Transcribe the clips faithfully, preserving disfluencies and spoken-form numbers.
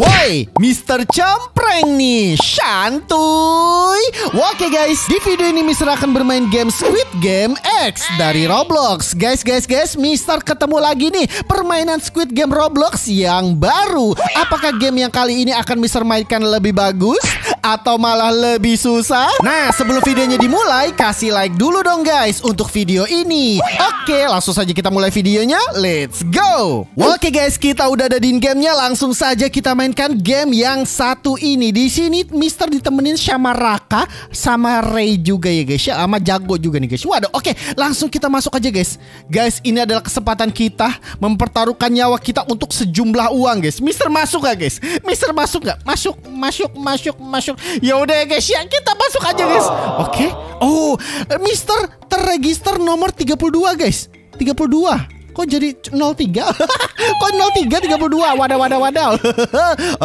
Woi, Mister Cempreng nih, santuy. Oke guys, di video ini Mister akan bermain game Squid Game X dari Roblox. Guys, guys, guys, Mister ketemu lagi nih permainan Squid Game Roblox yang baru. Apakah game yang kali ini akan Mister mainkan lebih bagus atau malah lebih susah? Nah, sebelum videonya dimulai, kasih like dulu dong guys untuk video ini. Oke, langsung saja kita mulai videonya. Let's go. Oke guys, kita udah ada di gamenya. Langsung saja kita mainkan game yang satu ini. Di sini Mister ditemenin sama Raka, sama Ray juga ya guys, sama Jago juga nih guys. Waduh, oke, langsung kita masuk aja guys. Guys, ini adalah kesempatan kita mempertaruhkan nyawa kita untuk sejumlah uang guys. Mister masuk gak guys? Mister masuk gak? Masuk, masuk, masuk, masuk. Ya udah guys, ya kita masuk aja guys. Oke. Oh, Mister terregister nomor tiga puluh dua guys. tiga puluh dua. Kok jadi nol tiga? Kok nol tiga tiga puluh dua? Wadah, wadah, wadah.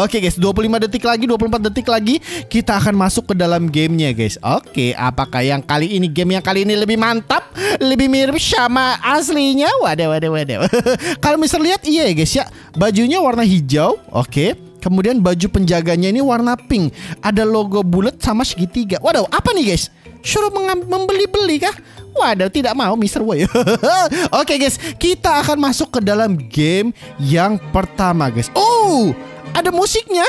Oke guys, dua puluh lima detik lagi, dua puluh empat detik lagi kita akan masuk ke dalam gamenya guys. Oke, apakah yang kali ini game yang kali ini lebih mantap, lebih mirip sama aslinya? Wadah, wadah, wadah. Kalau misalnya lihat, iya ya guys ya, bajunya warna hijau. Oke, kemudian baju penjaganya ini warna pink, ada logo bulat sama segitiga. Waduh, apa nih guys? Suruh membeli-beli kah? Waduh, tidak mau Mister Woy. Oke guys, kita akan masuk ke dalam game yang pertama guys. Oh, ada musiknya.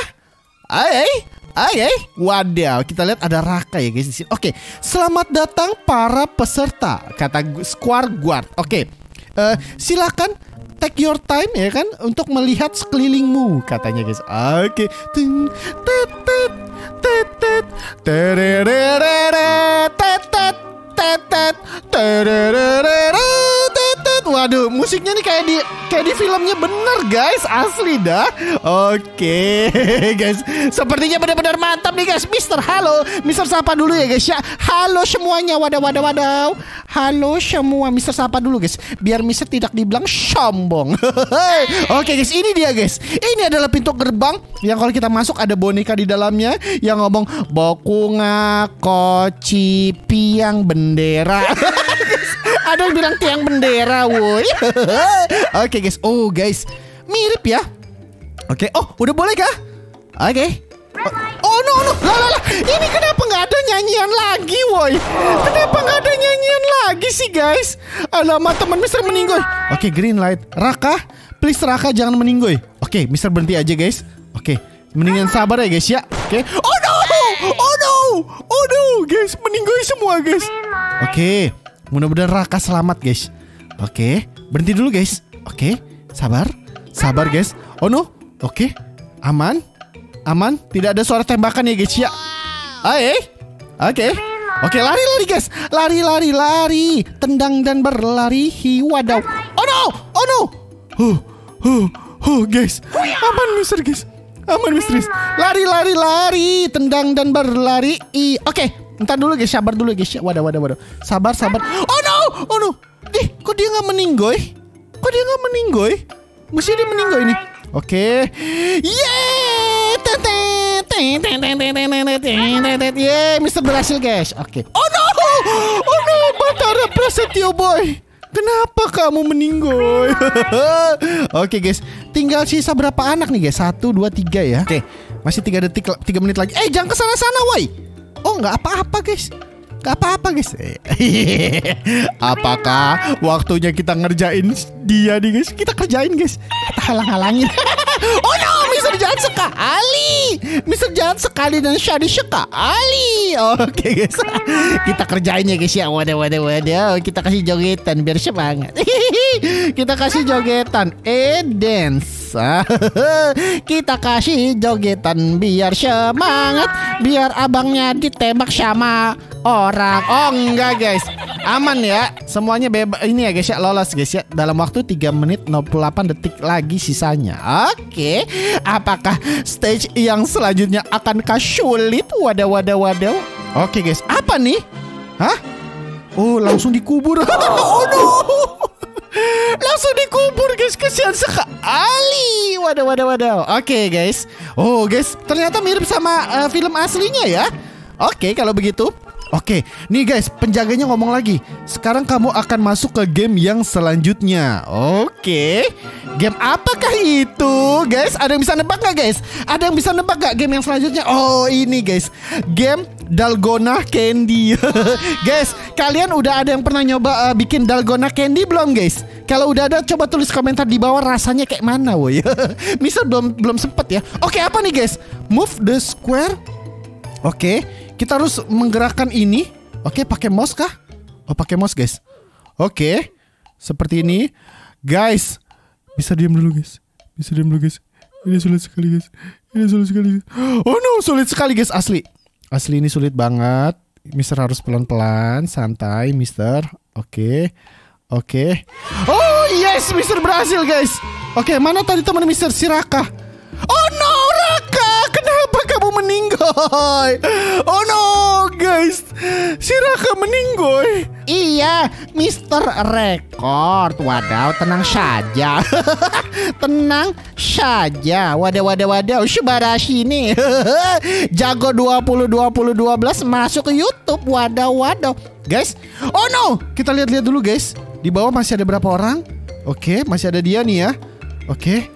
Hai, hai. Waduh, kita lihat ada Raka ya guys di sini. Oke, selamat datang para peserta, kata Square Guard. Oke, uh, silakan take your time ya kan untuk melihat sekelilingmu, katanya guys. Oke. Ting tet tet tet tet terereret tet tet tetet tetetetetetet. Waduh, musiknya nih kayak di kayak di filmnya bener guys, asli dah. Oke guys, sepertinya benar-benar mantap nih guys. Mister, halo Mister, sapa dulu ya guys ya. Halo semuanya, wadah wadah wadah. Halo semua, Mister sapa dulu guys, biar Mister tidak dibilang sombong. Oke guys, ini dia guys. Ini adalah pintu gerbang yang kalau kita masuk ada boneka di dalamnya yang ngomong bokunga koci piang bendera. Ada yang bilang tiang bendera, woi. Oke guys, oh guys, mirip ya. Oke, oh udah boleh kah? Oke. Oh no no, lah lah lah, ini kenapa nggak ada nyanyian lagi, woi? Kenapa nggak ada nyanyian lagi sih guys? Alamat, teman Mister meninggoy. Oke, green light. Raka, please Raka jangan meninggoy. Oke, Mister berhenti aja guys. Oke, mendingan sabar ya guys ya. Oke. Oh no, oh no, oh no guys, meninggoy semua guys. Oke, mudah-mudahan Raka selamat guys. Oke, berhenti dulu guys. Oke, sabar, sabar guys. Oh no, oke, aman. Aman, tidak ada suara tembakan ya guys ya. Aye, oke, oke, lari lari guys, lari lari lari, tendang dan berlari, hiwadau. Oh no, oh no, huh, huh, huh guys, aman Mister guys, aman Mister guys, lari lari lari, tendang dan berlari. I, oke, entar dulu guys, sabar dulu guys ya. Wadah wadah wadah, sabar sabar. Oh no, oh no, eh, kok dia nggak meninggoy? Kok dia nggak meninggoy? Mesti dia meninggoy ini. Oke, yeah. Yeay, Mister berhasil guys. Oke. Oh no, oh no, Batara Prasetyo boy, kenapa kamu meninggoy? Oke guys, tinggal sisa berapa anak nih guys? Satu, dua, tiga ya. Oke, masih tiga detik, tiga menit lagi. Eh, jangan kesana sana woi. Oh, nggak apa-apa guys, nggak apa-apa guys. Apakah waktunya kita ngerjain dia nih guys? Kita kerjain guys, kita halang-halangin. Oh no, Mister jahat sekali, Mister jahat sekali dan syadis sekali. Oke guys, kita kerjain ya guys ya. Wadah wadah wadah, kita kasih jogetan biar semangat. Kita kasih jogetan, eh dance. Kita kasih jogetan biar semangat, biar abangnya ditembak sama orang. Oh enggak guys, aman ya, semuanya bebas ini ya guys ya, lolos guys ya. Dalam waktu tiga menit nol puluh delapan detik lagi sisanya. Oke, apakah stage yang selanjutnya akankah sulit? Wadah wadah wadah. Oke guys, apa nih? Hah? Oh, langsung dikubur. Oh no, langsung dikubur guys, kesian sekali. Wadah wadah wadah. Oke guys, oh guys, ternyata mirip sama uh, film aslinya ya. Oke, kalau begitu Oke, nih guys, penjaganya ngomong lagi. Sekarang kamu akan masuk ke game yang selanjutnya. Oke, game apakah itu, guys? Ada yang bisa nebak gak, guys? Ada yang bisa nebak gak game yang selanjutnya? Oh, ini guys, game Dalgona Candy. Guys, kalian udah ada yang pernah nyoba uh, bikin Dalgona Candy belum, guys? Kalau udah ada, coba tulis komentar di bawah rasanya kayak mana, woy. Misal belum belum sempet ya. Oke, apa nih, guys? Move the square. Oke, kita harus menggerakkan ini. Oke, pakai mouse kah? Oh, pakai mouse, guys. Oke, seperti ini, guys. Bisa diam dulu, guys. Bisa diam dulu, guys. Ini sulit sekali, guys. Ini sulit sekali, guys. Oh no, sulit sekali, guys. Asli, asli ini sulit banget. Mister harus pelan-pelan, santai, Mister. Oke, oke. Oh yes, Mister berhasil, guys. Oke, mana tadi teman Mister? Si Raka. Oh no, Raka, kenapa kamu meninggoy? Oh no, guys, si Raka meninggoy. Iya, Mister rekor. Wadaw, tenang saja. Tenang saja. Wadaw, wadaw, wadaw. Subarashi ini. Jago dua puluh dua puluh dua belas masuk ke YouTube. Wadaw, wadaw. Guys, oh no, kita lihat-lihat dulu, guys. Di bawah masih ada berapa orang? Oke, masih ada dia nih ya. Oke.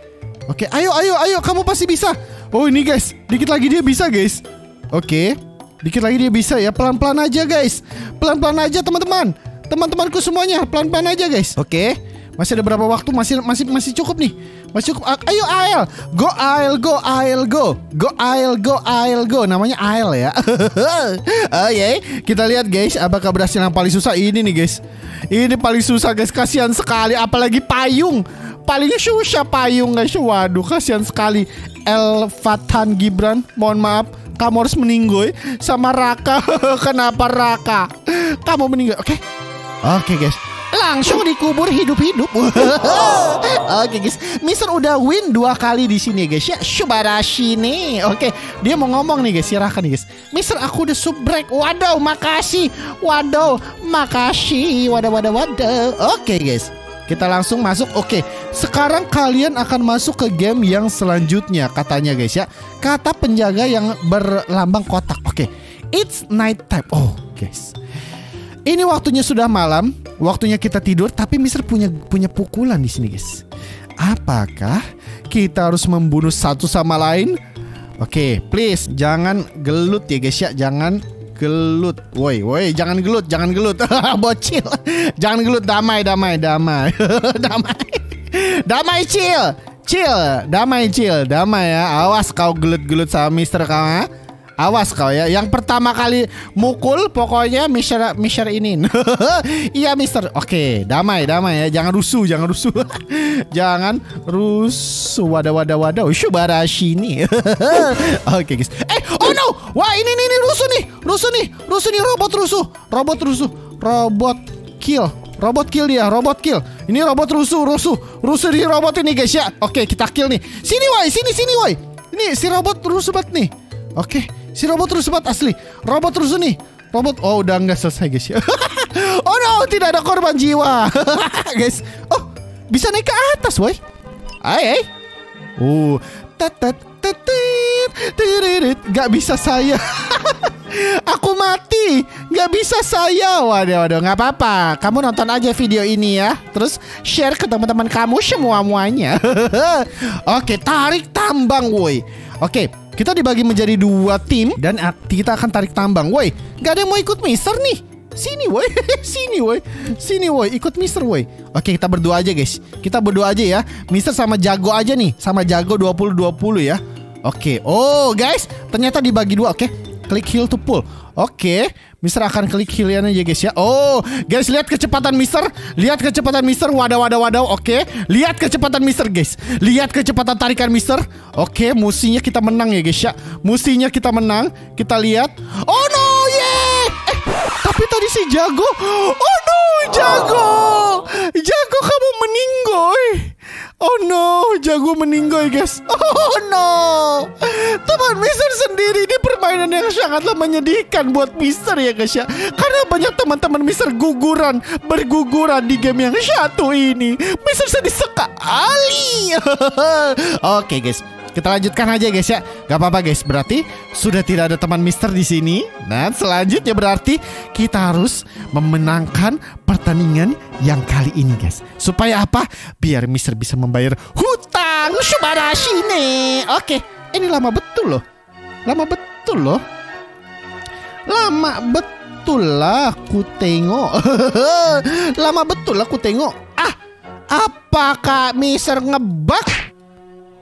Oke, ayo, ayo, ayo, kamu pasti bisa. Oh, ini guys, dikit lagi dia bisa, guys. Oke. Dikit lagi dia bisa ya. Pelan-pelan aja, guys. Pelan-pelan aja, teman-teman. Teman-temanku semuanya, pelan-pelan aja, guys. Oke. Masih ada berapa waktu? Masih masih masih cukup nih. Masih cukup. Ayo, Ael. Go Ael, go Ael, go. Go Ael, go Ael, go. Namanya Ael ya. Oke, kita lihat, guys, apakah berhasil. Yang paling susah ini nih, guys. Ini paling susah, guys. Kasihan sekali, apalagi payung. Paling susah payung, guys. Waduh, kasihan sekali. El Fathan Gibran, mohon maaf. Kamu harus meninggoy sama Raka. Kenapa Raka? Kamu meninggoy, oke? Okay? Oke, okay, guys. Langsung dikubur hidup-hidup. Oke, guys. Mister udah win dua kali di sini, guys. Ya, subarashi nih. Oke, okay. Dia mau ngomong nih, guys. Si Raka nih, guys. Mister, aku udah subrek. Wadaw, makasih. Wadaw, makasih. Wadaw, wadaw, wadaw. Oke, okay, guys. Kita langsung masuk. Oke, sekarang kalian akan masuk ke game yang selanjutnya, katanya, guys ya. Kata penjaga yang berlambang kotak. Oke, it's night time. Oh, guys, ini waktunya sudah malam, waktunya kita tidur. Tapi Mister punya punya pukulan di sini, guys. Apakah kita harus membunuh satu sama lain? Oke, please jangan gelut ya, guys ya. Jangan gelut, woi, woi, jangan gelut, jangan gelut, bocil, jangan gelut, damai, damai, damai, damai, damai, chill, chill, damai, chill, damai ya, awas kau gelut-gelut sama Mister kau, ha? Awas kau ya, yang pertama kali mukul, pokoknya Mister, Mister ini, iya Mister, oke, damai, damai ya, jangan rusuh, jangan rusuh, jangan rusuh, wadah, wadah, wadah, subarashi ini, oke guys, eh, oh no, wah ini, ini, ini rusuh nih. Rusuh nih, rusuh nih, robot rusuh, robot rusuh, robot kill, robot kill dia, robot kill. Ini robot rusuh, rusuh, rusuh di robot ini, guys ya. Oke, kita kill nih. Sini woi, sini sini woi. Ini si robot rusuh banget nih. Oke, si robot rusuh banget asli. Robot rusuh nih. Robot, oh udah nggak selesai, guys ya. Oh no, tidak ada korban jiwa. Guys, oh bisa naik ke atas woi. Hai, uh, tetet tetet, tiririt, nggak bisa saya. Aku mati, nggak bisa saya. Waduh, waduh, nggak apa-apa. Kamu nonton aja video ini ya, terus share ke teman-teman kamu semua muanya. Oke, tarik tambang, woi. Oke, kita dibagi menjadi dua tim dan kita akan tarik tambang, woi. Nggak ada yang mau ikut Mister nih. Sini, woi. Sini, woi. Sini, woi. Ikut Mister, woi. Oke, kita berdua aja, guys. Kita berdua aja ya. Mister sama Jago aja nih, sama Jago dua puluh dua puluh ya. Oke. Oh, guys, ternyata dibagi dua, oke. Klik heal to pull. Oke, Mister akan klik heal-nya aja, guys ya. Oh, guys, lihat kecepatan Mister. Lihat kecepatan Mister. Wadaw, wadaw, wadaw. Oke, lihat kecepatan Mister, guys. Lihat kecepatan tarikan Mister. Oke, musinya kita menang ya, guys ya. Musinya kita menang. Kita lihat. Oh no, yeah. Eh, tapi tadi si Jago. Oh no, Jago. Jago, kamu meninggoy. Oh no, Jago meninggoy, guys. Oh no, teman Mister sendiri. Ini permainan yang sangatlah menyedihkan buat Mister ya, guys ya. Karena banyak teman-teman Mister guguran, berguguran di game yang satu ini. Mister sedih sekali. Oke, guys, Kita lanjutkan aja guys ya. Gak apa-apa guys, berarti sudah tidak ada teman Mister di sini. Dan selanjutnya berarti kita harus memenangkan pertandingan yang kali ini guys. Supaya apa? Biar Mister bisa membayar hutang Subadashine. Oke, ini lama betul loh. Lama betul loh. Lama betul lah ku tengok. Lama betul lah ku tengok. Ah, apakah Mister ngebug?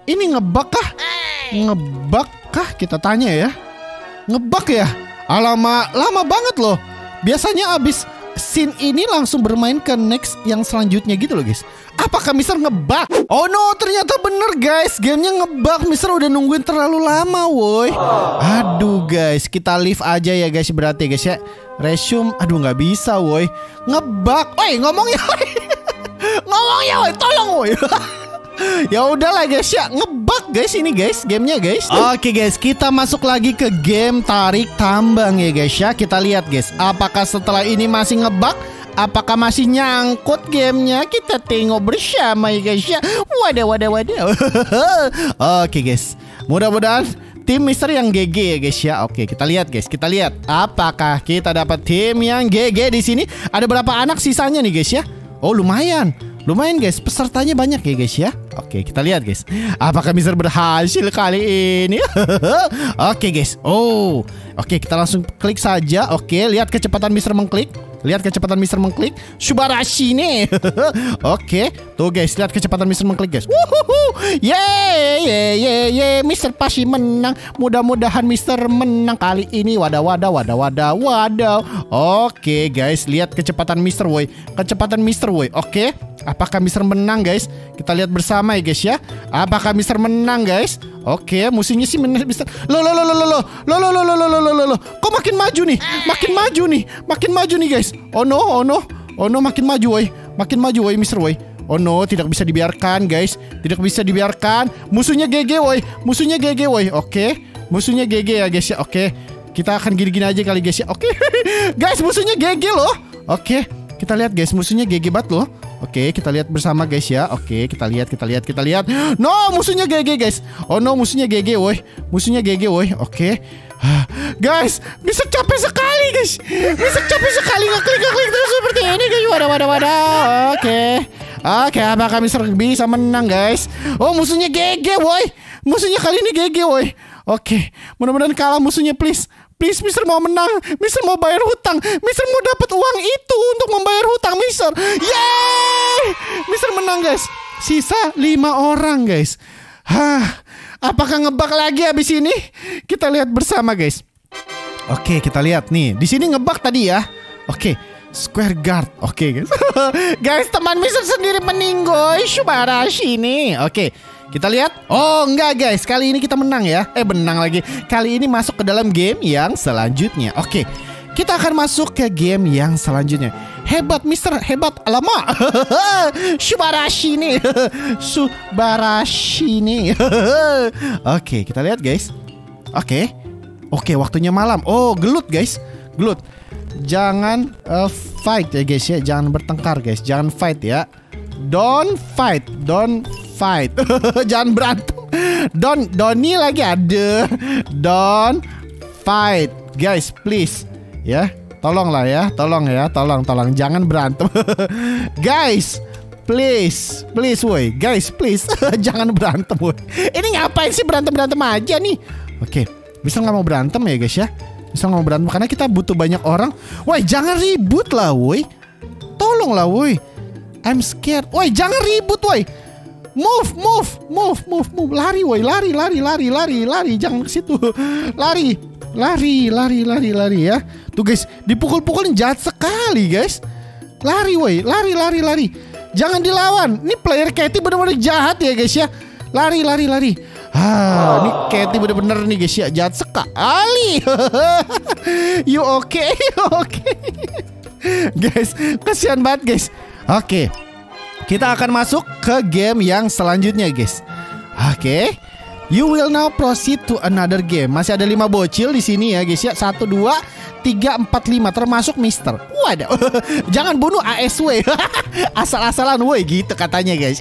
Ini ngebug kah? Ngebug kah? Kita tanya ya. Ngebug ya? Alamak, lama banget loh. Biasanya abis scene ini langsung bermain ke next yang selanjutnya gitu loh guys. Apakah Mister ngebug? Oh no, ternyata bener guys. Gamenya ngebug. Mister udah nungguin terlalu lama woi. Aduh guys, kita leave aja ya guys. Berarti guys ya. Resume. Aduh gak bisa woi. Ngebug. Woi ngomongnya woi. Ngomongnya woi. Tolong woi. Ya udahlah guys ya, ngebug guys ini guys gamenya guys. Oke guys, kita masuk lagi ke game tarik tambang ya guys ya. Kita lihat guys, apakah setelah ini masih ngebug, apakah masih nyangkut gamenya. Kita tengok bersama ya guys ya. Wadah wadah wadah. Oke guys, mudah-mudahan tim Mister yang G G ya guys ya. Oke kita lihat guys, kita lihat apakah kita dapat tim yang G G di sini. Ada berapa anak sisanya nih guys ya? Oh lumayan. Lumayan guys, pesertanya banyak ya guys ya. Oke kita lihat guys, apakah Mister berhasil kali ini. Oke guys, oh oke kita langsung klik saja. Oke lihat kecepatan Mister mengklik. Lihat kecepatan Mister mengklik Subarashi nih. Oke tuh guys, lihat kecepatan Mister mengklik guys. Wuhuhu. Yeay yeay yeay yeay. Mister pasti menang. Mudah-mudahan Mister menang kali ini. Wadah wadah wadah wadah wadah. Oke guys, lihat kecepatan Mister woi. Kecepatan Mister woi. Oke, apakah Mister menang guys? Kita lihat bersama ya guys ya. Apakah Mister menang guys? Oke, musuhnya sih menang Mister. Lo lo lo lo lo lo lo lo lo lo lo. Kok makin maju nih? Makin maju nih. Makin maju nih guys. Oh no, oh no. Oh no, makin maju woi. Makin maju woi Mister woi. Oh no, tidak bisa dibiarkan guys. Tidak bisa dibiarkan. Musuhnya G G woi. Musuhnya G G woi. Oke. Musuhnya G G ya guys ya. Oke. Kita akan gini-gini aja kali guys ya. Oke. Guys, musuhnya G G loh. Oke. Kita lihat guys, musuhnya G G banget loh. Oke, kita lihat bersama guys ya. Oke, kita lihat, kita lihat, kita lihat. No, musuhnya G G guys. Oh no, musuhnya G G woi. Musuhnya G G woi. Oke. Guys, bisa capek sekali guys. Bisa capek sekali ngeklik ngeklik terus seperti ini guys. Wadah wadah wadah. Oke. Oke, apakah Mister bisa menang guys? Oh, musuhnya G G woi. Musuhnya kali ini G G woi. Oke, mudah-mudahan kalah musuhnya please. Please Mister mau menang, Mister mau bayar hutang, Mister mau dapat uang itu untuk membayar hutang Mister. Yeay! Mister menang guys. Sisa lima orang guys. Hah, apakah ngebug lagi abis ini? Kita lihat bersama guys. Oke, kita lihat nih. Di sini ngebug tadi ya. Oke. Square guard. Oke guys. Guys, teman Mister sendiri meninggoy Subarashi nih. Oke. Kita lihat. Oh enggak guys, kali ini kita menang ya. Eh menang lagi. Kali ini masuk ke dalam game yang selanjutnya. Oke, kita akan masuk ke game yang selanjutnya. Hebat Mister, hebat. Alamak. Subarashi nih. Subarashi nih. Oke, kita lihat guys. Oke. Oke, waktunya malam. Oh gelut guys. Gelut. Jangan uh, fight ya guys ya. Jangan bertengkar guys. Jangan fight ya. Don't fight. Don't fight. Jangan berantem. Don Doni lagi ada. Don't fight guys please ya. Tolonglah ya, tolong ya, tolong tolong jangan berantem. Guys please, please woi. Guys please. Jangan berantem woi. Ini ngapain sih berantem-berantem aja nih. Oke, bisa nggak mau berantem ya guys ya. Bisa nggak mau berantem karena kita butuh banyak orang. Woi, jangan ribut lah woi. Tolonglah woi. I'm scared. Woi, jangan ribut woi. Move, move, move, move, move. Lari, woi, lari, lari, lari, lari, lari. Jangan ke situ. Lari, lari, lari, lari, lari ya. Tuh guys, dipukul-pukulin jahat sekali guys. Lari, woi, lari, lari, lari. Jangan dilawan. Ini player Katy bener-bener jahat ya guys ya. Lari, lari, lari. Ah, ini Katy bener-bener nih guys ya, jahat sekali. You okay, you okay. Guys, kasihan banget guys. Oke. Okay. Kita akan masuk ke game yang selanjutnya guys. Oke, okay. You will now proceed to another game. Masih ada lima bocil di sini ya guys ya. Satu, dua, tiga, empat, lima. Termasuk Mister. Waduh. Jangan bunuh A S W. Asal-asalan woi gitu katanya guys.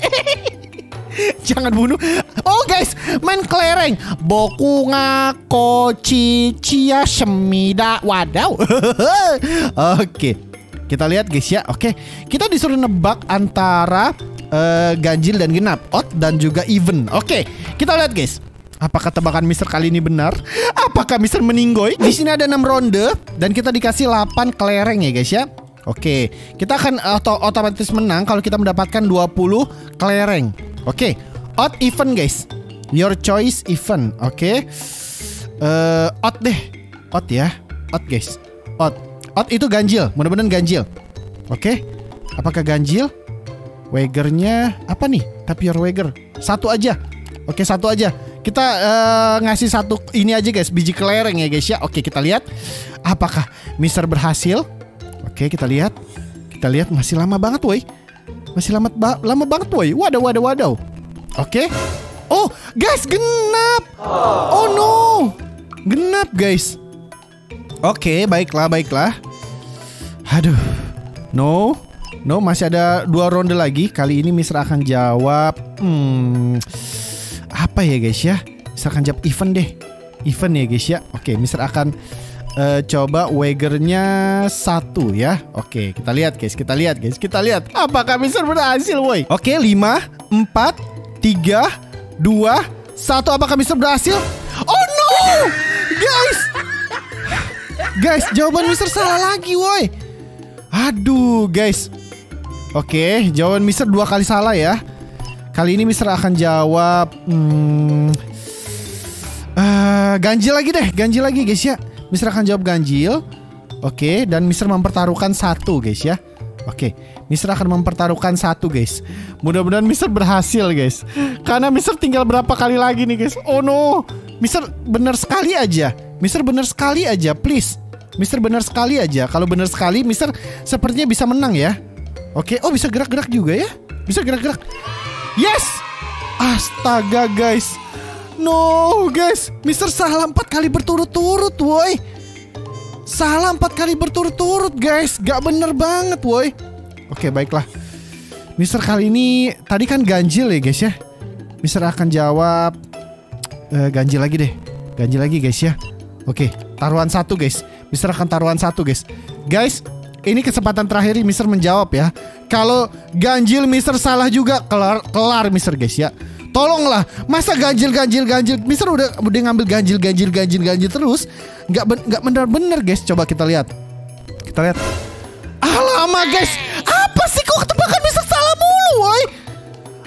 Jangan bunuh. Oh guys, main kelereng. Boku ngako cicia semida. Wadaw. Oke, kita lihat guys ya. Oke, kita disuruh nebak antara uh, ganjil dan genap, odd dan juga even. Oke, kita lihat guys. Apakah tebakan Mister kali ini benar? Apakah Mister meninggoy? Di sini ada enam ronde dan kita dikasih delapan kelereng ya guys ya. Oke, kita akan auto otomatis menang kalau kita mendapatkan dua puluh kelereng. Oke, odd even guys. Your choice even. Oke. Uh, odd deh. Odd ya. Odd guys. Odd. Odd itu ganjil. Mudah-mudahan ganjil. Oke. Apakah ganjil? Wagernya apa nih? Tapi your wager. Satu aja. Oke, satu aja. Kita uh, ngasih satu ini aja guys, biji kelereng ya guys ya. Oke, kita lihat apakah Mister berhasil. Oke, kita lihat. Kita lihat masih lama banget woi. Masih lama ba lama banget woi. Waduh waduh waduh. Oke. Oh, guys, genap. Oh no. Genap guys. Oke, baiklah baiklah. Aduh. No. No, masih ada dua ronde lagi. Kali ini Mister akan jawab hmm apa ya guys ya? Mister akan jawab event deh. Event ya guys ya. Oke, Mister akan uh, coba wagernya satu ya. Oke, kita lihat guys. Kita lihat guys. Kita lihat apakah Mister berhasil woi. Oke, lima, empat, tiga, dua, satu. Apakah Mister berhasil? Oh no! Guys. Guys, jawaban Mister salah lagi woi. Aduh guys. Oke, jawaban Mister dua kali salah ya. Kali ini Mister akan jawab hmm, uh, ganjil lagi deh, ganjil lagi guys ya. Mister akan jawab ganjil. Oke, dan Mister mempertaruhkan satu guys ya. Oke, Mister akan mempertaruhkan satu guys. Mudah-mudahan Mister berhasil guys. Karena Mister tinggal berapa kali lagi nih guys. Oh no, Mister bener sekali aja. Mister bener sekali aja, please. Mister bener sekali aja. Kalau bener sekali, Mister sepertinya bisa menang ya. Oke, oh bisa gerak-gerak juga ya. Bisa gerak-gerak. Yes. Astaga guys. No guys, Mister salah empat kali berturut-turut woi. Salah empat kali berturut-turut guys. Gak bener banget woi. Oke, baiklah. Mister kali ini tadi kan ganjil ya guys ya. Mister akan jawab uh, ganjil lagi deh. Ganjil lagi guys ya. Oke, taruhan satu guys. Mister akan taruhan satu guys. Guys, ini kesempatan terakhir Mister menjawab ya. Kalau ganjil Mister salah juga, kelar kelar Mister guys ya. Tolonglah, masa ganjil ganjil ganjil Mister udah udah ngambil ganjil ganjil ganjil ganjil terus, nggak nggak bener-bener guys. Coba kita lihat. Kita lihat. Alamak guys, apa sih kok tebakan Mister salah mulu woi.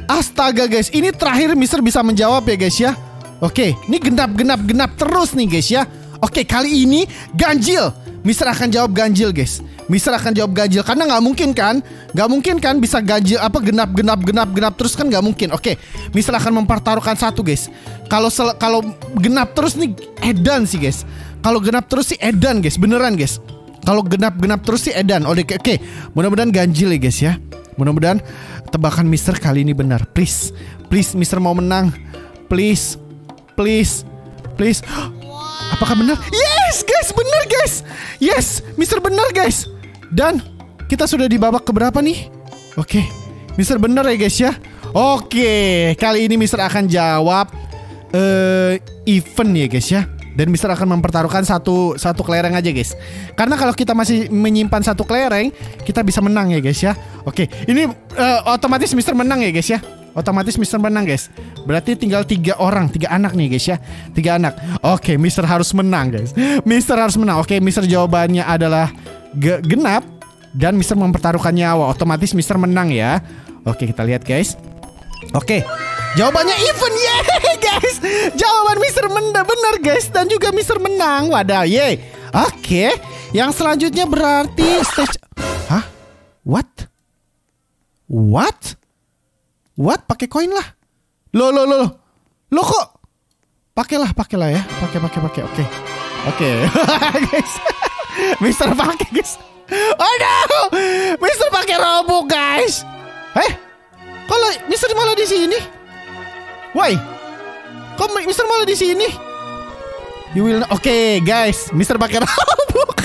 Astaga guys, ini terakhir Mister bisa menjawab ya guys ya. Oke, ini genap genap genap terus nih guys ya. Oke, kali ini ganjil. Mister akan jawab ganjil guys. Mister akan jawab ganjil karena nggak mungkin kan, nggak mungkin kan bisa ganjil apa genap genap genap genap terus kan nggak mungkin. Oke, Mister akan mempertaruhkan satu guys. Kalau kalau genap terus nih edan sih guys. Kalau genap terus sih edan guys, beneran guys. Kalau genap genap terus sih edan. Oke oke, mudah-mudahan ganjil ya guys ya. Mudah-mudahan tebakan Mister kali ini benar. Please, please Mister mau menang. Please, please, please. Apakah benar? Yes guys, benar guys. Yes, Mister benar guys. Dan kita sudah di babak keberapa nih? Oke, Mister benar ya guys ya. Oke, kali ini Mister akan jawab uh, event ya guys ya. Dan Mister akan mempertaruhkan satu satu kelereng aja guys. Karena kalau kita masih menyimpan satu kelereng, kita bisa menang ya guys ya. Oke, ini uh, otomatis Mister menang ya guys ya. Otomatis Mister menang guys. Berarti tinggal tiga orang, tiga anak nih guys ya. Tiga anak. Oke, Mister harus menang guys. Mister harus menang. Oke, Mister jawabannya adalah ge genap dan Mister mempertaruhkan nyawa. Otomatis Mister menang ya. Oke, kita lihat guys. Oke, jawabannya even. Yeay guys, jawaban Mister benar guys. Dan juga Mister menang. Wadah, yeay. Oke, yang selanjutnya berarti stage. Hah? What? What? What? Pakai koin lah. Lo lo lo lo kok? Pakailah, pakailah ya. Pakai pakai pakai. Oke. Oke. Guys. Mister pakai guys. Oh no. Mister pakai robux guys. Eh? Kalau Mister malah di sini. Why? Kok Mister malah di sini? You will not... Oke, okay, guys. Mister pakai robux.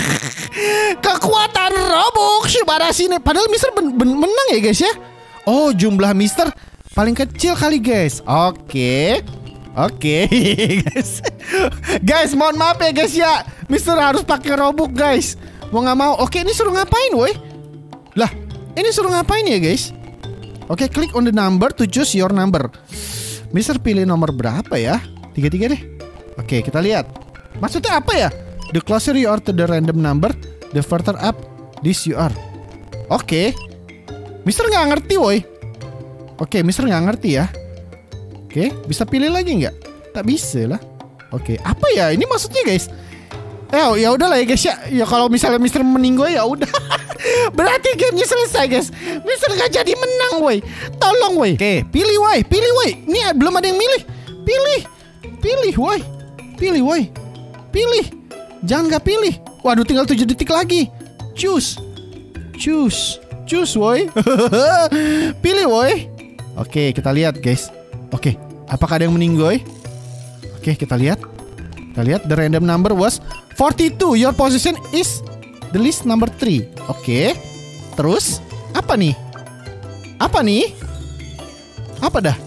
Kekuatan robux sebarah sini. Padahal Mister ben ben menang ya guys ya. Oh, jumlah Mister paling kecil kali guys. Oke, Oke, okay, guys. Guys, mohon maaf ya guys ya. Mister harus pakai Robux, guys. Mau nggak mau. Oke, okay, ini suruh ngapain, woi? Lah, ini suruh ngapain ya, guys? Oke, okay, klik on the number to choose your number. Mister pilih nomor berapa ya? tiga puluh tiga deh. Oke, okay, kita lihat. Maksudnya apa ya? The closer you are to the random number, the further up this you are. Oke. Okay. Mister nggak ngerti, woi. Oke, okay, Mister nggak ngerti ya. Oke, okay, bisa pilih lagi nggak? Tak bisa lah. Oke, okay, apa ya? Ini maksudnya guys? Eh, ya udahlah ya guys ya. Ya kalau misalnya Mister meninggal ya udah. Berarti gamenya selesai guys. Mister nggak jadi menang, woi. Tolong, woi. Oke, okay, pilih, woi. Pilih, woi. Ini belum ada yang milih. Pilih, pilih, woi. Pilih, woi. Pilih. Jangan nggak pilih. Waduh, tinggal tujuh detik lagi. Choose, choose, choose, woi. Pilih, woi. Oke, okay, kita lihat guys. Oke. Okay. Apakah ada yang meninggoy? Oke, okay, kita lihat. Kita lihat, the random number was forty-two. Your position is the list number three. Oke. Okay. Terus apa nih? Apa nih? Apa dah?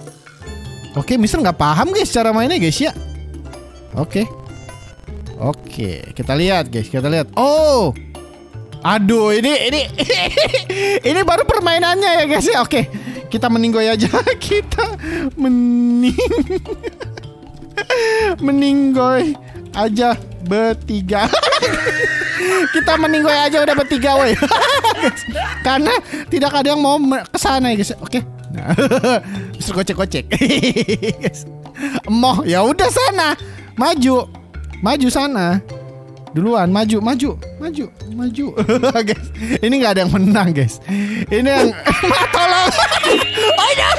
Oke, okay, Mister nggak paham guys cara mainnya guys ya. Oke. Okay. Oke, okay, kita lihat guys, kita lihat. Oh. Aduh, ini ini ini baru permainannya ya guys ya. Oke. Okay. Kita meninggoy aja. Kita mening meninggoy aja bertiga. Kita meninggoy aja udah bertiga, woi. Karena tidak ada yang mau kesana ya guys. Oke, nah, Mister gocek-gocek. Emoh, ya udah sana. Maju. Maju sana. Duluan, maju, maju, maju, maju, guys. Ini nggak ada yang menang, guys. Ini yang tolong. Oh no!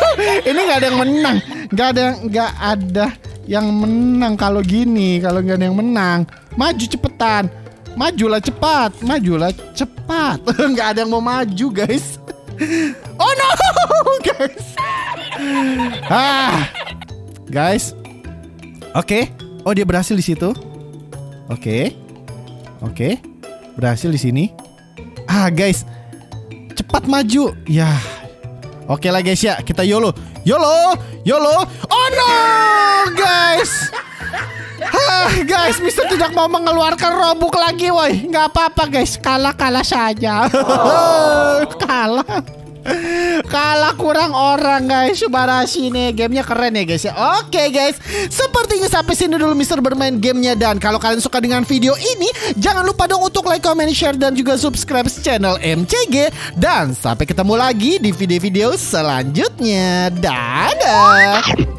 Ini nggak ada yang menang, nggak ada yang nggak ada yang menang kalau gini, kalau nggak ada yang menang. Maju cepetan, majulah cepat, majulah cepat. Nggak ada yang mau maju, guys. Oh no, guys. Ah, guys. Oke. Okay. Oh, dia berhasil di situ. Oke. Okay. Oke, okay, berhasil di sini. Ah guys, cepat maju. Ya, oke okay lah guys ya. Kita YOLO, YOLO, YOLO. Oh no, guys. Hah, guys, Mister tidak mau mengeluarkan Robux lagi, woi. Nggak apa-apa guys, kalah-kalah saja. Oh. Kalah, kalah kurang orang guys. Subarashi nih, gamenya keren ya guys ya. Oke okay, guys, sepertinya sampai sini dulu Mister bermain gamenya. Dan kalau kalian suka dengan video ini, jangan lupa dong untuk like, comment, share, dan juga subscribe channel M C G. Dan sampai ketemu lagi di video-video selanjutnya. Dadah.